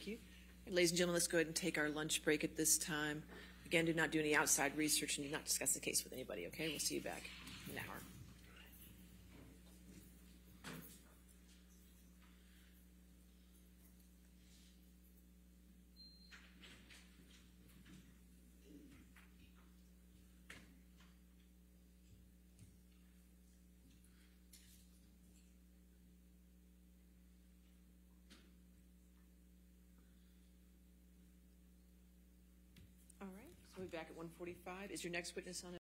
Thank you. And ladies and gentlemen, let's go ahead and take our lunch break at this time. Again, do not do any outside research and do not discuss the case with anybody, okay? We'll see you back in an hour. Back at 1:45. Is your next witness on?